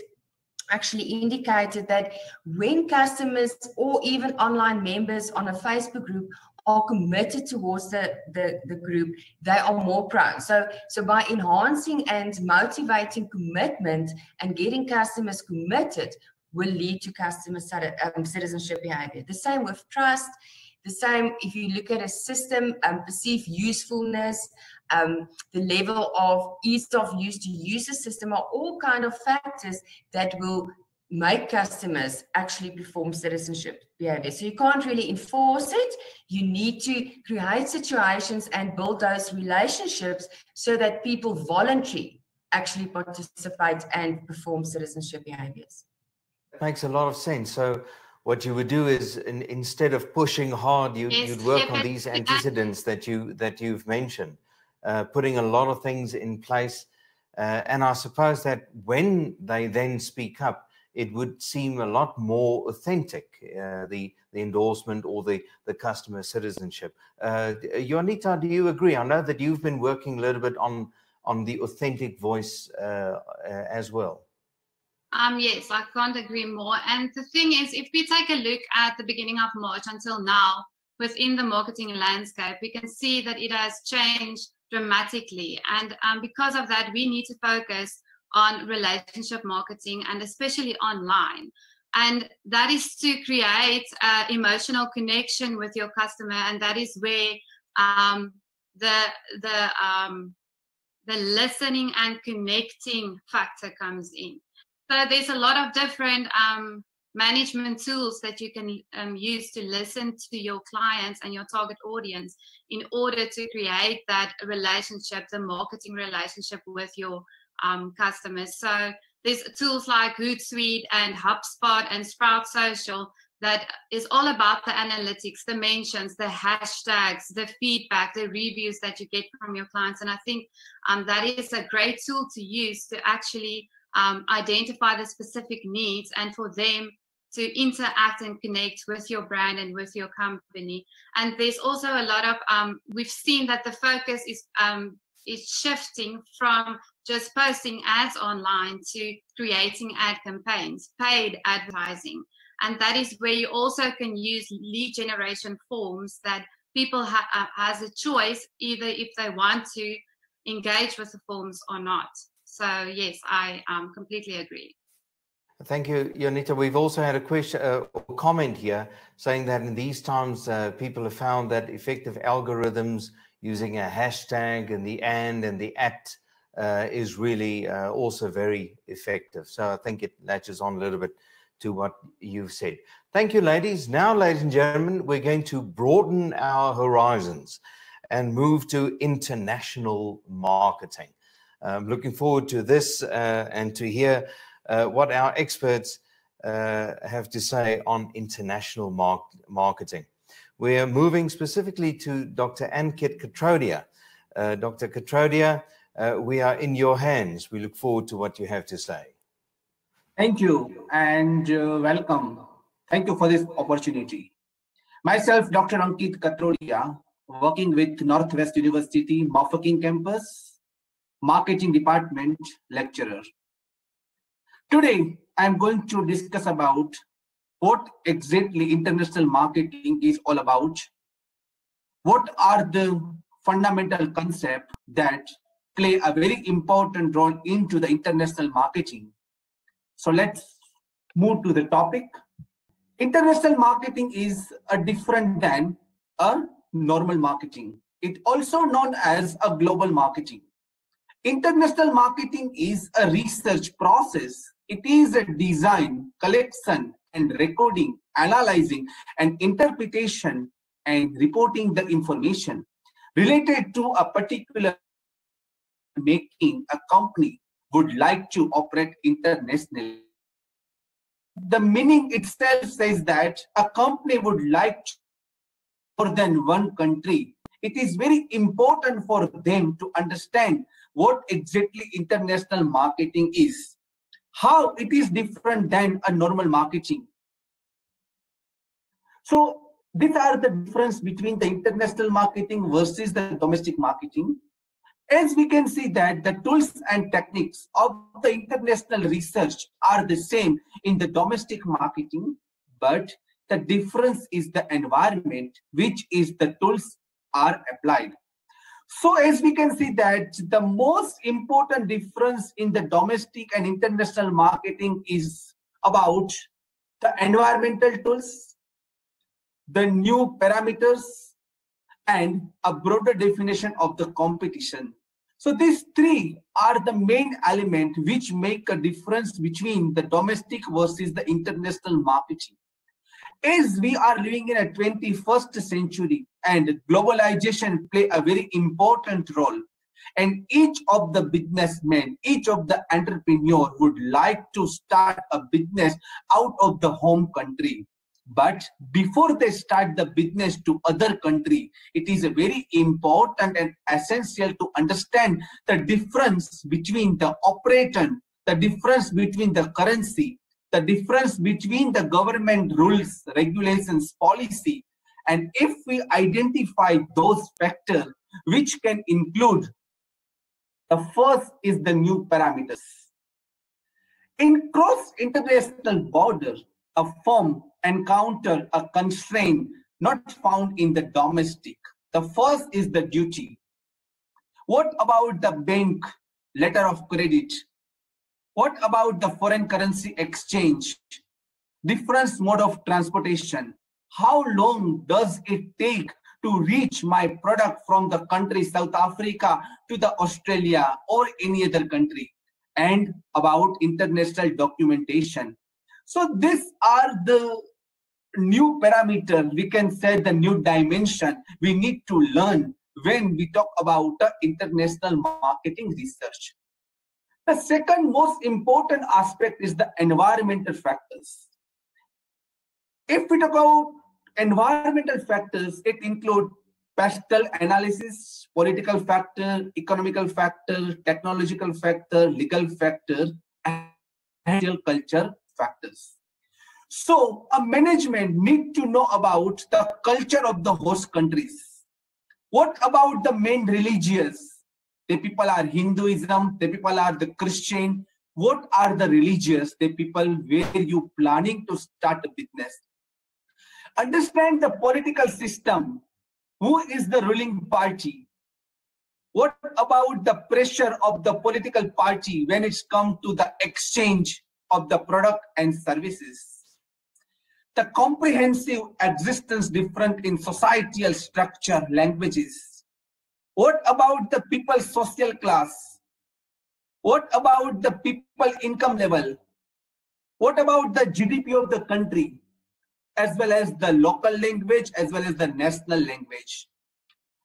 actually indicated that when customers or even online members on a Facebook group are committed towards the, the, the group, they are more prone. So, so by enhancing and motivating commitment and getting customers committed will lead to customer um, citizenship behavior. The same with trust, the same if you look at a system, um, perceived usefulness, um, the level of ease of use to use a system are all kind of factors that will make customers actually perform citizenship behavior. So you can't really enforce it. You need to create situations and build those relationships so that people voluntarily actually participate and perform citizenship behaviors. That makes a lot of sense. So what you would do is in, instead of pushing hard, you, yes, you'd work on these antecedents that, you, that you've mentioned, uh, putting a lot of things in place. Uh, and I suppose that when they then speak up, it would seem a lot more authentic, uh, the, the endorsement or the, the customer citizenship. Uh, Johanita, do you agree? I know that you've been working a little bit on, on the authentic voice uh, uh, as well. Um, yes, I can't agree more. And the thing is, if we take a look at the beginning of March until now, within the marketing landscape, we can see that it has changed dramatically. And um, because of that, we need to focus on relationship marketing, and especially online. And that is to create uh, emotional connection with your customer, and that is where um, the the um, the listening and connecting factor comes in. So there's a lot of different um, management tools that you can um, use to listen to your clients and your target audience in order to create that relationship, the marketing relationship with your Um, customers. So there's tools like Hootsuite and HubSpot and Sprout Social that is all about the analytics, the mentions, the hashtags, the feedback, the reviews that you get from your clients. And I think um, that is a great tool to use to actually um, identify the specific needs and for them to interact and connect with your brand and with your company. And there's also a lot of, um, we've seen that the focus is um, is shifting from just posting ads online to creating ad campaigns, paid advertising. And that is where you also can use lead generation forms that people ha has a choice, either if they want to engage with the forms or not. So yes, I um, completely agree. Thank you, Johanita. We've also had a question uh, or comment here saying that in these times, uh, people have found that effective algorithms using a hashtag and the and and the at uh, is really uh, also very effective. So I think it latches on a little bit to what you've said. Thank you, ladies. Now, ladies and gentlemen, we're going to broaden our horizons and move to international marketing. I'm looking forward to this uh, and to hear uh, what our experts uh, have to say on international mar marketing. We are moving specifically to Doctor Ankit Katrodia. Uh, Doctor Katrodia, uh, we are in your hands. We look forward to what you have to say. Thank you and uh, welcome. Thank you for this opportunity. Myself, Doctor Ankit Katrodia, working with Northwest University, Mafeking Campus, Marketing Department Lecturer. Today, I'm going to discuss about what exactly international marketing is all about, what are the fundamental concepts that play a very important role into the international marketing. So let's move to the topic. International marketing is a different than a normal marketing. It's also known as a global marketing. International marketing is a research process. It is a design, collection, and recording, analyzing, and interpretation and reporting the information related to a particular making a company would like to operate internationally. The meaning itself says that a company would like more than one country. It is very important for them to understand what exactly international marketing is, how it is different than a normal marketing. So these are the difference between the international marketing versus the domestic marketing. As we can see that the tools and techniques of the international research are the same in the domestic marketing, but the difference is the environment which is the tools are applied. So as we can see that the most important difference in the domestic and international marketing is about the environmental tools, the new parameters, and a broader definition of the competition. So these three are the main elements which make a difference between the domestic versus the international marketing. As we are living in a twenty-first century and globalization play a very important role, and each of the businessmen, each of the entrepreneur would like to start a business out of the home country. But before they start the business to other country, it is very important and essential to understand the difference between the operation, the difference between the currency, the difference between the government rules, regulations, policy. And if we identify those factors, which can include, the first is the new parameters. In cross-international border, a firm encounter a constraint not found in the domestic. The first is the duty. What about the bank letter of credit? What about the foreign currency exchange? Different mode of transportation. How long does it take to reach my product from the country South Africa to the Australia or any other country? And about international documentation. So these are the new parameters, we can say the new dimension we need to learn when we talk about the international marketing research. The second most important aspect is the environmental factors. If we talk about environmental factors, it includes pastoral analysis, political factor, economical factor, technological factor, legal factor, and culture factors. So a management need to know about the culture of the host countries. What about the main religious? The people are Hinduism, the people are the Christian. What are the religious? The people where you planning to start a business. Understand the political system. Who is the ruling party? What about the pressure of the political party when it's come to the exchange of the product and services? The comprehensive existence different in societal structure, languages. What about the people's social class? What about the people's income level? What about the G D P of the country, as well as the local language, as well as the national language?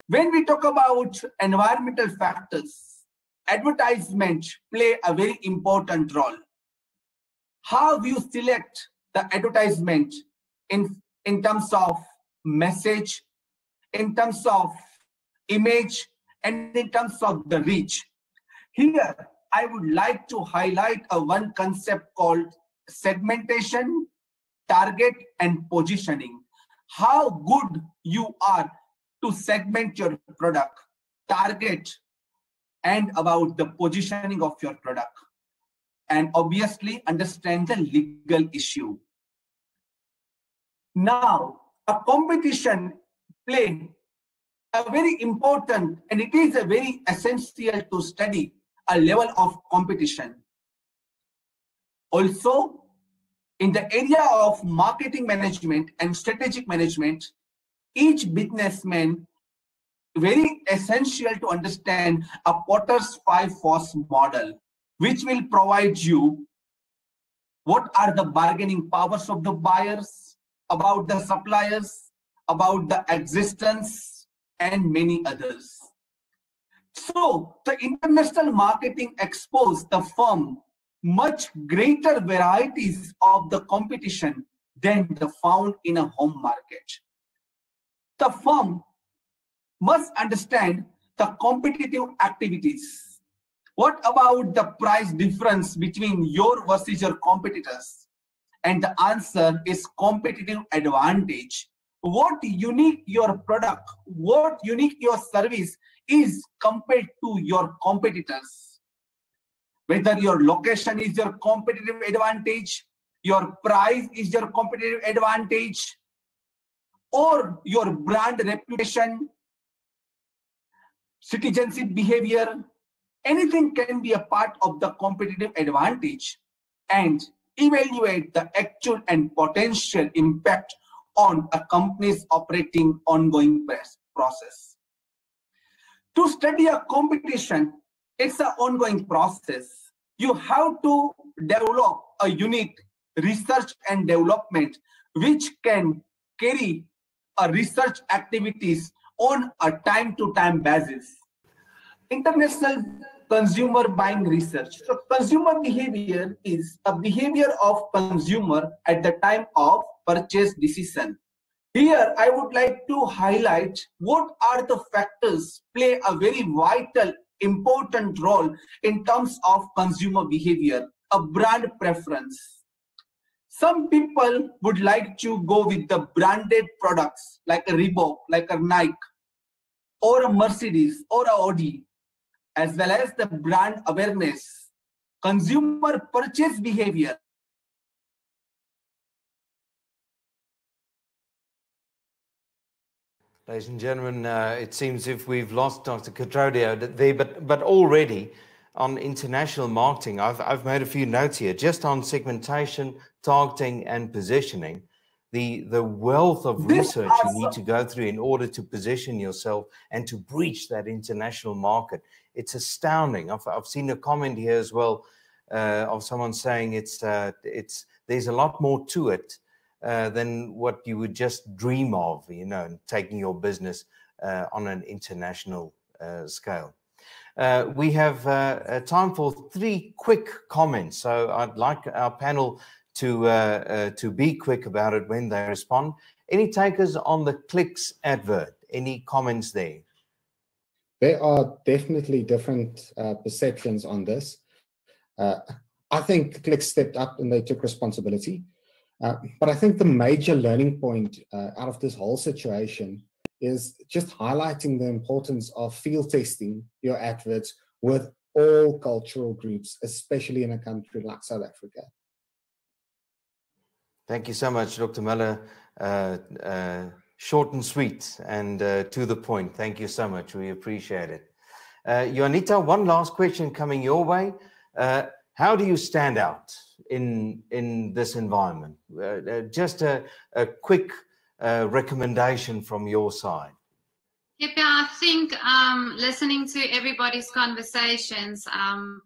When we talk about environmental factors, advertisement play a very important role. How you select the advertisement in, in terms of message, in terms of image, and in terms of the reach. Here, I would like to highlight a one concept called segmentation, target, and positioning. How good you are to segment your product, target, and about the positioning of your product. And obviously understand the legal issue. Now, a competition play a very important, and it is a very essential to study a level of competition. Also, in the area of marketing management and strategic management, each businessman very essential to understand a Potter's five force model, which will provide you what are the bargaining powers of the buyers, about the suppliers, about the existence, and many others. So the International Marketing exposed the firm much greater varieties of the competition than the found in a home market. The firm must understand the competitive activities. What about the price difference between your versus your competitors? And the answer is competitive advantage. What unique your product, what unique your service is compared to your competitors. Whether your location is your competitive advantage, your price is your competitive advantage, or your brand reputation, citizenship behavior, anything can be a part of the competitive advantage, and evaluate the actual and potential impact on a company's operating ongoing process. To study a competition, it's an ongoing process. You have to develop a unique research and development which can carry a research activities on a time-to-time basis. International consumer buying research. So consumer behavior is a behavior of consumer at the time of purchase decision. Here, I would like to highlight what are the factors play a very vital, important role in terms of consumer behavior, a brand preference. Some people would like to go with the branded products like a Reebok, like a Nike, or a Mercedes, or a Audi, as well as the brand awareness, consumer purchase behavior. Ladies and gentlemen, uh, it seems if we've lost Doctor Katrodia, that they, but, but already on international marketing, I've, I've made a few notes here, just on segmentation, targeting, and positioning. The, the wealth of research you need to go through in order to position yourself and to breach that international market. It's astounding. I've, I've seen a comment here as well uh, of someone saying it's, uh, it's, there's a lot more to it uh, than what you would just dream of, you know, taking your business uh, on an international uh, scale. Uh, we have uh, time for three quick comments, so I'd like our panel to uh, uh, to be quick about it when they respond. Any takers on the Clicks advert? Any comments there? There are definitely different uh, perceptions on this. Uh, I think Clicks stepped up and they took responsibility. Uh, but I think the major learning point uh, out of this whole situation is just highlighting the importance of field testing your adverts with all cultural groups, especially in a country like South Africa. Thank you so much, Doctor Muller. Uh, uh, short and sweet and uh, to the point. Thank you so much. We appreciate it. Uh, Johanita, one last question coming your way. Uh, how do you stand out in, in this environment? Uh, uh, just a, a quick Uh, recommendation from your side. Yep, I think um, listening to everybody's conversations, um,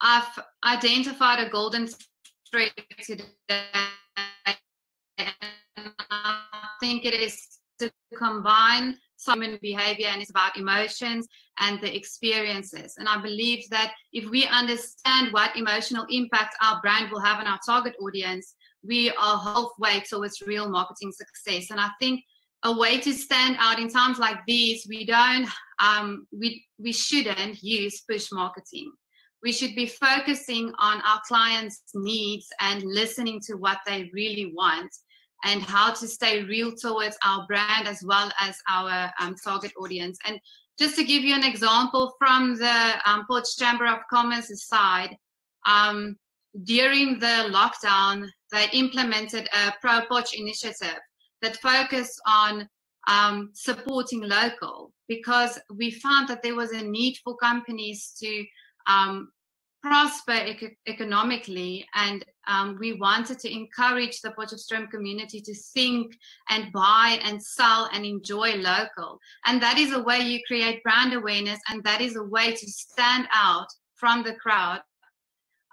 I've identified a golden thread today. And I think it is to combine human behavior, and it's about emotions and the experiences. And I believe that if we understand what emotional impact our brand will have on our target audience, we are halfway towards real marketing success. And I think a way to stand out in times like these, we don't, um, we, we shouldn't use push marketing. We should be focusing on our clients' needs and listening to what they really want, and how to stay real towards our brand as well as our um, target audience. And just to give you an example from the um, Potchefstroom Chamber of Commerce side, um, during the lockdown, they implemented a Pro Potch initiative that focused on um, supporting local, because we found that there was a need for companies to um, prosper ec economically, and um, we wanted to encourage the Potchefstroom community to think and buy and sell and enjoy local. And that is a way you create brand awareness, and that is a way to stand out from the crowd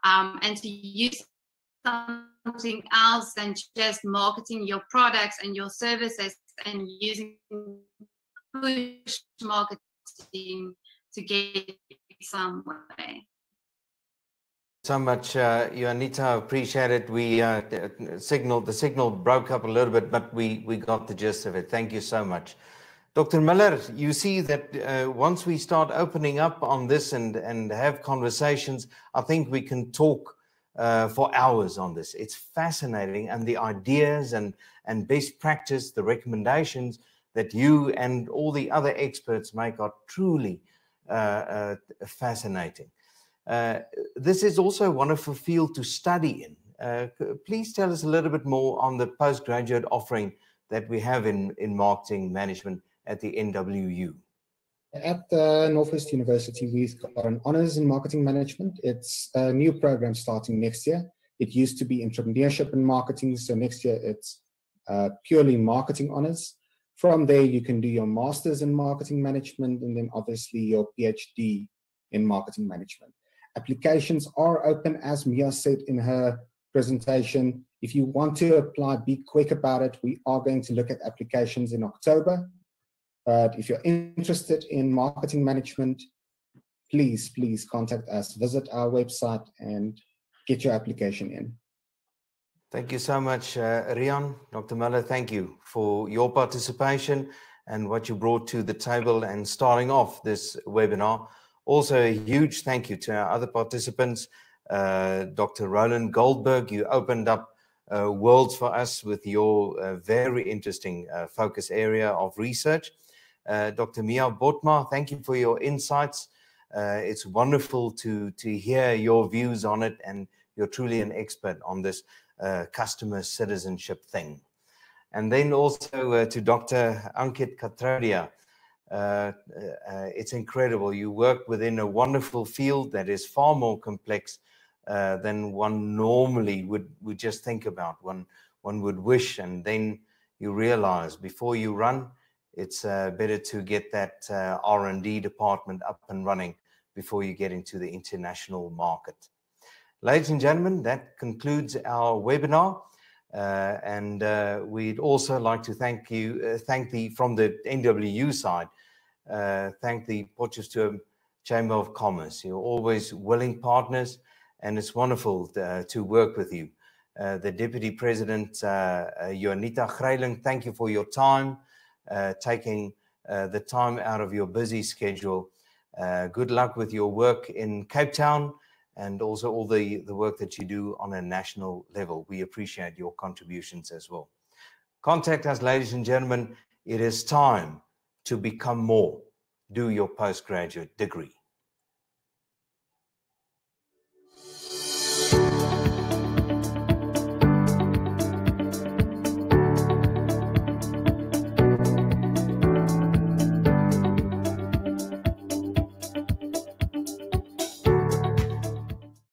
um, and to use something else than just marketing your products and your services and using push marketing to get somewhere. So much, uh, Johanita, appreciate it. We uh, signaled, the signal broke up a little bit, but we, we got the gist of it. Thank you so much. Doctor Muller, you see that uh, once we start opening up on this and, and have conversations, I think we can talk uh, for hours on this. It's fascinating, and the ideas and, and best practice, the recommendations that you and all the other experts make are truly uh, uh, fascinating. Uh, this is also wonderful field to study in. Uh, please tell us a little bit more on the postgraduate offering that we have in, in marketing management at the N W U. At the Northwest University, we've got an honors in marketing management. It's a new program starting next year. It used to be entrepreneurship and marketing, so next year it's uh, purely marketing honors. From there, you can do your master's in marketing management, and then obviously your PhD in marketing management. Applications are open, as Mia said in her presentation. If you want to apply, be quick about it. We are going to look at applications in October. But if you're interested in marketing management, please, please contact us. Visit our website and get your application in. Thank you so much, uh, Rian. Doctor Muller, thank you for your participation and what you brought to the table and starting off this webinar. Also, a huge thank you to our other participants. Uh, Doctor Roland Goldberg, you opened up uh, worlds for us with your uh, very interesting uh, focus area of research. Uh, Doctor Mia Botma, thank you for your insights. Uh, it's wonderful to, to hear your views on it, and you're truly an expert on this uh, customer citizenship thing. And then also uh, to Doctor Ankit Katrodia. Uh, uh, it's incredible. You work within a wonderful field that is far more complex uh, than one normally would, would just think about. One, one would wish, and then you realize before you run, it's uh, better to get that uh, R and D department up and running before you get into the international market. Ladies and gentlemen, that concludes our webinar. Uh, and uh, we'd also like to thank you, uh, thank the, from the N W U side, uh, thank the Potchefstroom Chamber of Commerce. You're always willing partners, and it's wonderful uh, to work with you. Uh, the Deputy President, uh, Johanita Greyling, thank you for your time, uh, taking uh, the time out of your busy schedule. Uh, good luck with your work in Cape Town, and also all the, the work that you do on a national level. We appreciate your contributions as well. Contact us, ladies and gentlemen. It is time to become more. Do your postgraduate degree.